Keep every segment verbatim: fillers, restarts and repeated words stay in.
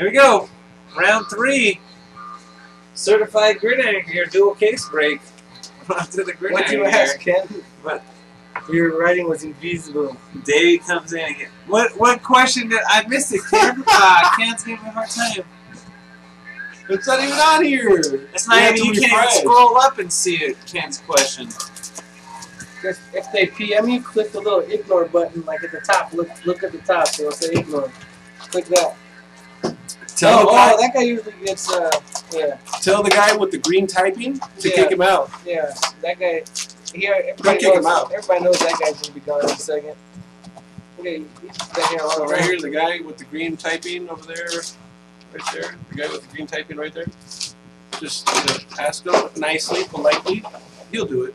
Here we go. Round three. Certified Gridiron here. Dual case break. Onto the gridiron. What do you ask, Ken? But your writing was invisible. Dave comes in again. What what question did I miss it, Ken? uh, Ken's giving me a hard time. It's not even on here. It's not even. You can't even scroll up and see it. Ken's question. Just if they P M you, click the little ignore button, like at the top. Look, look at the top. So it'll say ignore. Click that. Tell oh, the guy, oh, that guy usually gets. Uh, yeah. Tell the guy with the green typing to yeah. kick him out. Yeah, that guy. Here, everybody knows, kick him out. Everybody knows that guy's gonna be gone in a second. Okay, here all so right here's the guy with the green typing over there. Right there, the guy with the green typing right there. Just ask him nicely, politely. He'll do it.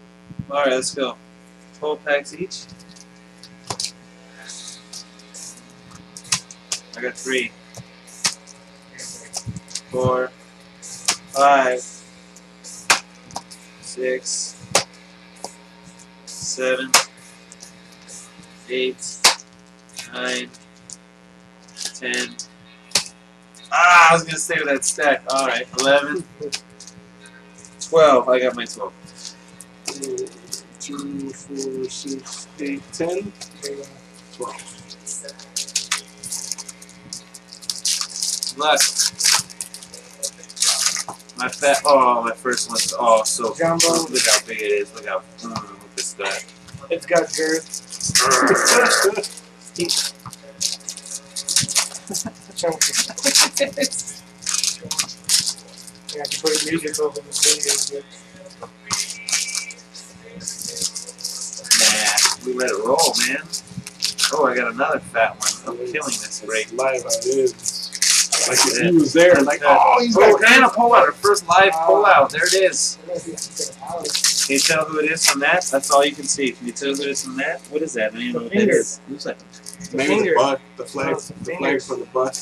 All right, let's go. twelve packs each. I got three, four, five, six, seven, eight, nine, ten. Ah, I was going to stay with that stack. All right, eleven, twelve. I got my twelve. Two, four, six, eight, ten, twelve. Luck. My fat. Oh, my first one's oh so. Jumbo. Look how big it is. Look how. Mm, look at this guy. It's got girth. I have to put music over this video. Nah, we let it roll, man. Oh, I got another fat one. I'm killing this break. Live ideas. Like if he was there, like, oh, he's got a pullout, our first live pullout. There it is. Can you tell who it is from that? That's all you can see. Can you tell who it is from that? What is that? I don't even know what that is. Looks like the maybe the buck, the flag, the flag from the buck. The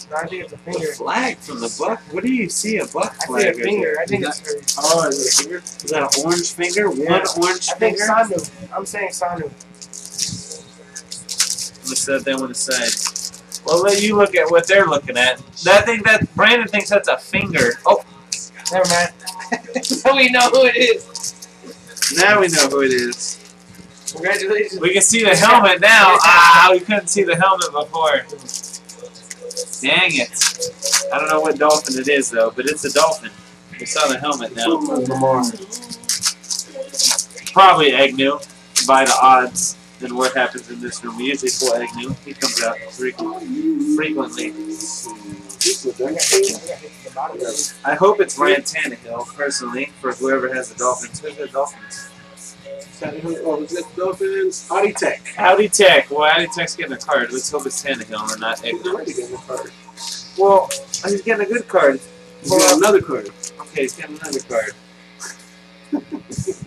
flag from the buck. What do you see? A buck flag? I see a finger. I think it's. Oh, is it a finger? Is that an orange finger? One orange finger. I think Sanu. I'm saying Sanu. I'm gonna set that one aside. Well, let you look at what they're looking at. That thing that Brandon thinks that's a finger. Oh, never mind. Now we know who it is. Now we know who it is. Congratulations. We can see the helmet now. Ah, we couldn't see the helmet before. Dang it! I don't know what dolphin it is though, but it's a dolphin. We saw the helmet now. Probably Egnew by the odds. And what happens in this room? We usually pull Egnew. He comes out frequently. I hope it's Ryan Tannehill, personally, for whoever has the Dolphins. Who's the Dolphins? Oh, is it Dolphins? Howdy Tech. Howdy Tech. Well, Howdy Tech's getting a card. Let's hope it's Tannehill or not Egnew. He's already getting a card. Well, he's getting a good card. He's well, got another card. Okay, he's getting another card.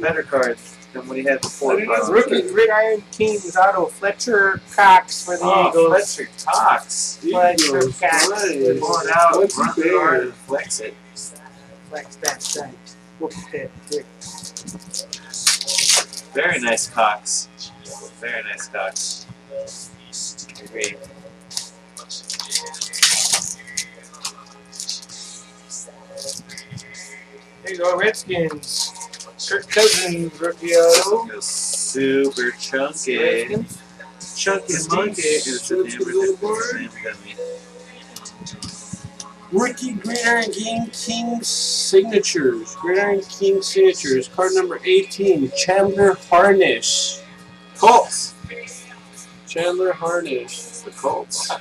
Better card. Than what he had before. Rookie Gridiron Kings auto Fletcher Cox for the oh, Eagles. Fletcher Cox. Fletcher Eagles. Cox. Going out, what's run the yard and flex it. Flex that side. Whoop that dick. Very nice Cox. Very nice Cox. Agreed. There you go, Redskins. Kirk Cousins, rookie auto. Super chunky. Chunky monkey. It's a name Rookie Gridiron Game King Signatures. Gridiron King Signatures. Card number eighteen. Chandler Harnish. Colts. Chandler Harnish. The Colts. I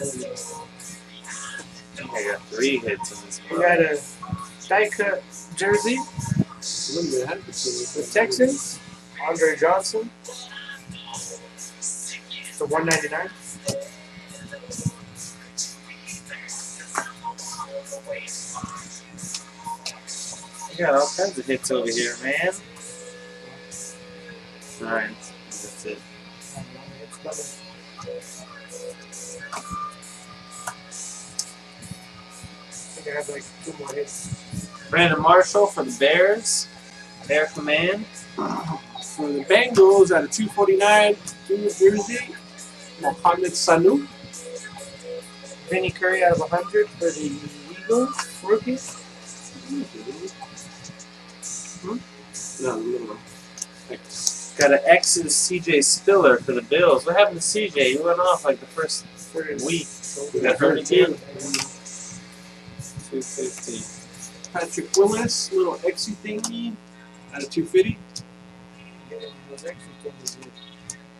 think I got three hits in this one. We got a die cut. Jersey, the Texans, Andre Johnson, the one ninety-nine. We got all kinds of hits over here, man. All right, that's it. I think I have like two more hits. Brandon Marshall for the Bears, Air Command. For the Bengals out of two forty-nine, New Jersey, Mohamed Sanu. Vinnie Curry out of one hundred for the Eagles, rookies. Hmm? No, no, X. Got an X in C J Spiller for the Bills. What happened to C J? He went off like the first third week. We got hurt again. two fifty. Patrick Willis, little X thingy out of two fifty.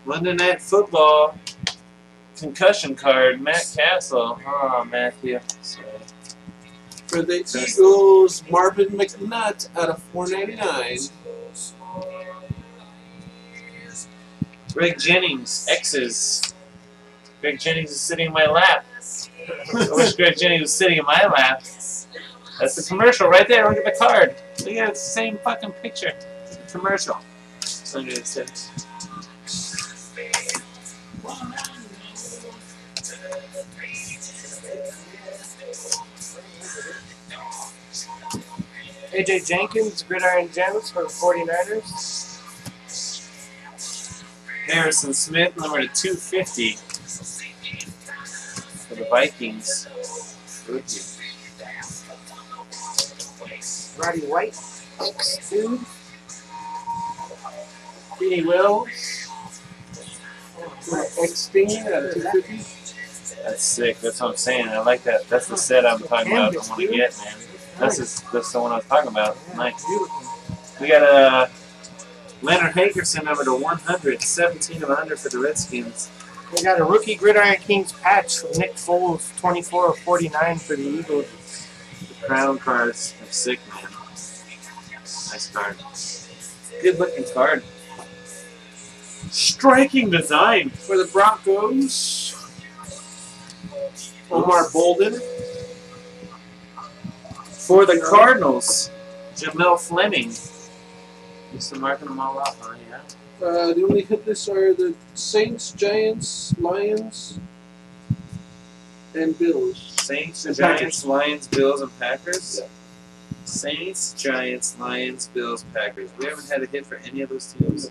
Monday Night Football. Concussion card, Matt Castle. Oh, Matthew. Sorry. For the Eagles, Marvin McNutt out of four ninety-nine. Greg Jennings, X's. Greg Jennings is sitting in my lap. I wish Greg Jennings was sitting in my lap. That's the commercial right there. Look at the card. Look at it. It's the same fucking picture. It's the commercial. It's under the six. Wow. A J Jenkins, Gridiron Gems for the forty-niners. Harrison Smith, number to two fifty for the Vikings. Roddy White, X two. Beanie Wills, X fifteen out of two fifty. That's sick. That's what I'm saying. I like that. That's the set I'm talking about. I want to get, man. That's, just, that's the one I was talking about. Yeah, nice. We got a uh, Leonard Hankerson number to one hundred, seventeen of one hundred for the Redskins. We got a rookie Gridiron Kings patch from Nick Foles, twenty-four of forty-nine for the Eagles. The crown cards are sick, man. Nice card. Good looking card. Striking design for the Broncos. Omar Bolden. For the Cardinals, Jamel Fleming. Just marking them all off, huh? Yeah. Uh, the only hit this are the Saints, Giants, Lions, and Bills. Saints, and Giants, Packers. Lions, Bills, and Packers? Yeah. Saints, Giants, Lions, Bills, Packers. We haven't had a hit for any of those teams.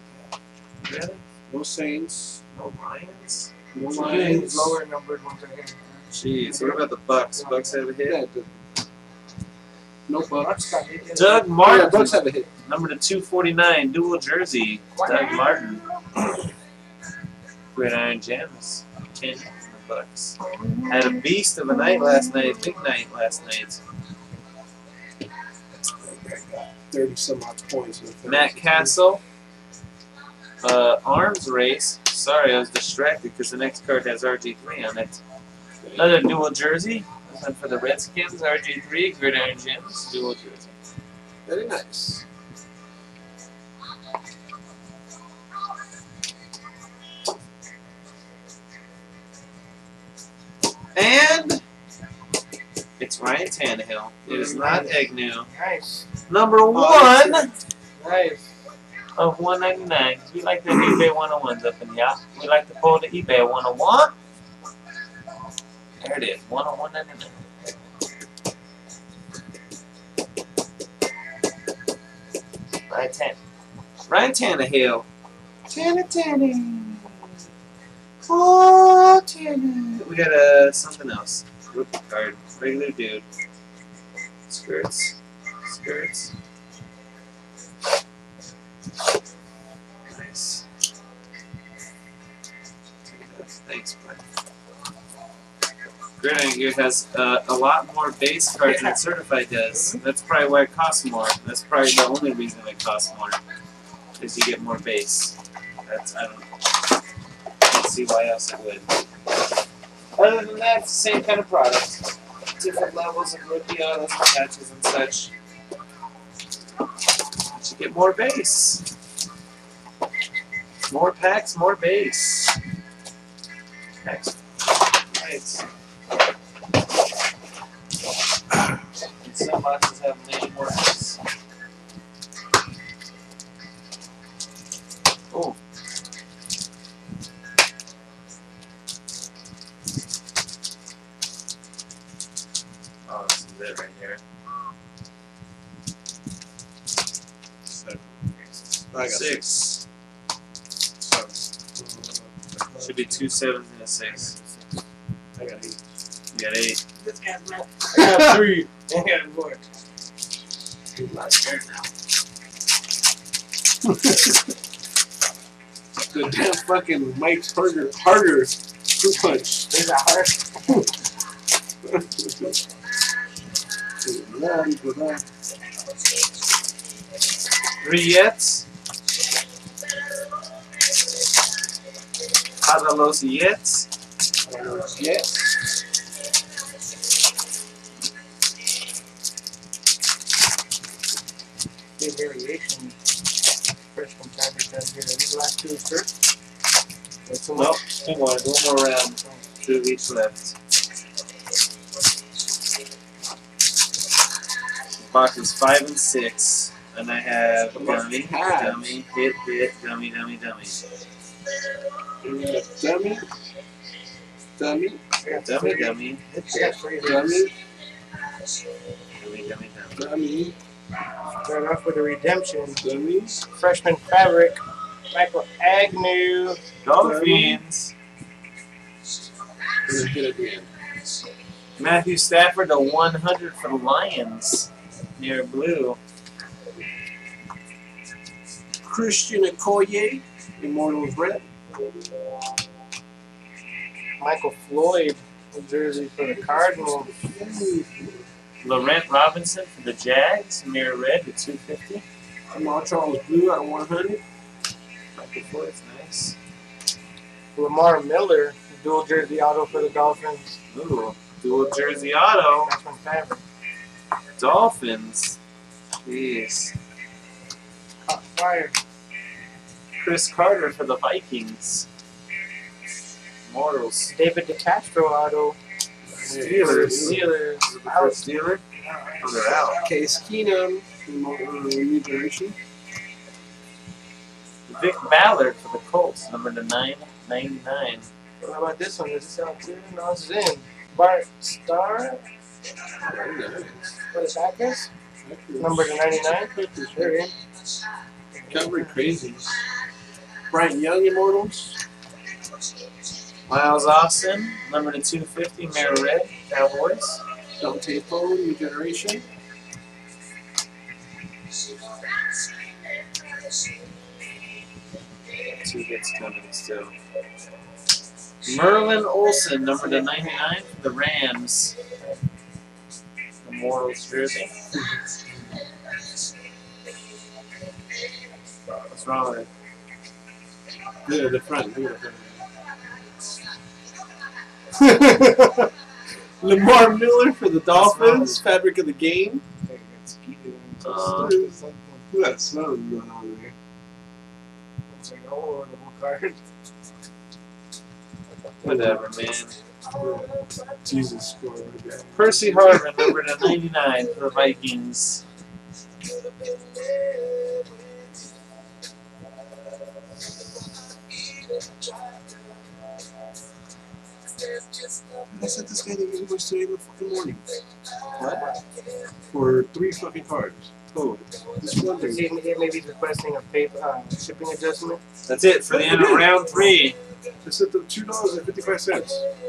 Really? No Saints. No Lions? No Lions. Lower numbered ones are here. Jeez, what about the Bucks? Bucks have a hit? Yeah, no Bucks. Doug Martin. Oh, yeah, Bucks have a hit. Number to two forty-nine, dual jersey. Wow. Doug Martin. Gridiron Gems. ten for the Bucks. Had a beast of a night last night. Big night last night. thirty some odd points. Matt Castle. Uh, arms race. Sorry, I was distracted because the next card has R G three on it. Another dual jersey. And for the Redskins, R G three, Gridiron Gems, dual jersey. Very nice. And it's Ryan Tannehill. It is not Egnew. Nice. Number one. Nice. Of one ninety-nine. We like the eBay one oh ones up in here. We like to pull the eBay one oh one. There it is, one on one ninety nine. Ryan Tannehill. Ryan Tannehill. Tannehill. Oh, Tannehill. We got uh, something else. Rookie card. Regular dude. Skirts. Skirts. Nice. Thanks, bud. Gridiron Gear has uh, a lot more base cards than Certified does. That's probably why it costs more. That's probably the only reason it costs more, is you get more base. That's, I don't know. I don't see why else it would. Other than that, it's the same kind of product. Different levels of rookie autos and patches and such. But you get more base. More packs, more base. Next. Right. Some boxes have many more. Oh. Oh, this is it right here. Seven. I got six. Seven. Should be two sevens and a six. I got eight. You got eight. This guy's left. I got three. I got four. It's my turn now. The damn fucking Mike's Harder, harder fruit punch. Is that hard? Three yets. Para los yets. Para los yets. Big variation. First from Tiger down here. These last two first. Nope, well, one more. One more round. Two of each left. The box is five and six. And I have dummy, dummy, hit, hit, dummy, dummy, dummy. Dummy, dummy, dummy, dummy, hit, hit, dummy, dummy, dummy, dummy. Start off with a redemption. Dummies. Freshman fabric. Michael Egnew. Dolphins. Matthew Stafford, a one hundred for the Lions. Near blue. Christian Okoye, Immortals Red. Michael Floyd, New Jersey for the Cardinals. Laurent Robinson for the Jags, Mirror Red at two fifty. Jamal Charles Blue out of one hundred. Michael Floyd's nice. Lamar Miller, dual jersey auto for the Dolphins. Ooh, dual jersey auto. That's from Fabric. Dolphins. Jeez. Hot fire. Chris Carter for the Vikings. Mortals. David DeCastro auto. Steelers. Steelers. Out. Steelers. Oh, they're out. Case Keenum. Regeneration. Vic Ballard for the Colts. Number to nine ninety-nine. How about this one? Is this out too? No, this is in. Bart Starr. For the Packers. Number to ninety-nine. They're in. Covering crazy. Brian Young Immortals. Miles Austin, number to two fifty, Mayor Red, Cowboys. Del Tapo, New Generation. Two hits coming still. Merlin Olsen, number to ninety-nine, the Rams. Immortals jersey. What's wrong with it? Yeah, the front. Yeah, the front. Lamar Miller for the Dolphins, fabric of the game. Uh, Who that snow going on there? It's like, oh, the whole card. Whatever, man. Jesus. Percy Harvin, number to ninety-nine for the Vikings. I said this guy didn't get much today in the fucking morning. What? For three fucking cards. Oh, this one thing. It may be requesting a pay, uh, shipping adjustment. That's it for the end of round three. This is the two dollars and fifty-five cents.